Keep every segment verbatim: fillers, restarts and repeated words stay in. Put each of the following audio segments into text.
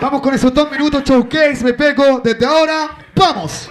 Vamos con esos dos minutos, showcase, me pego desde ahora. ¡Vamos!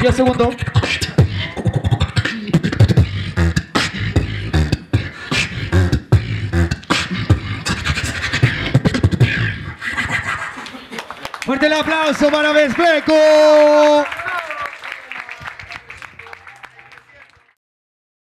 diez segundos. Fuerte el aplauso para Besbecko.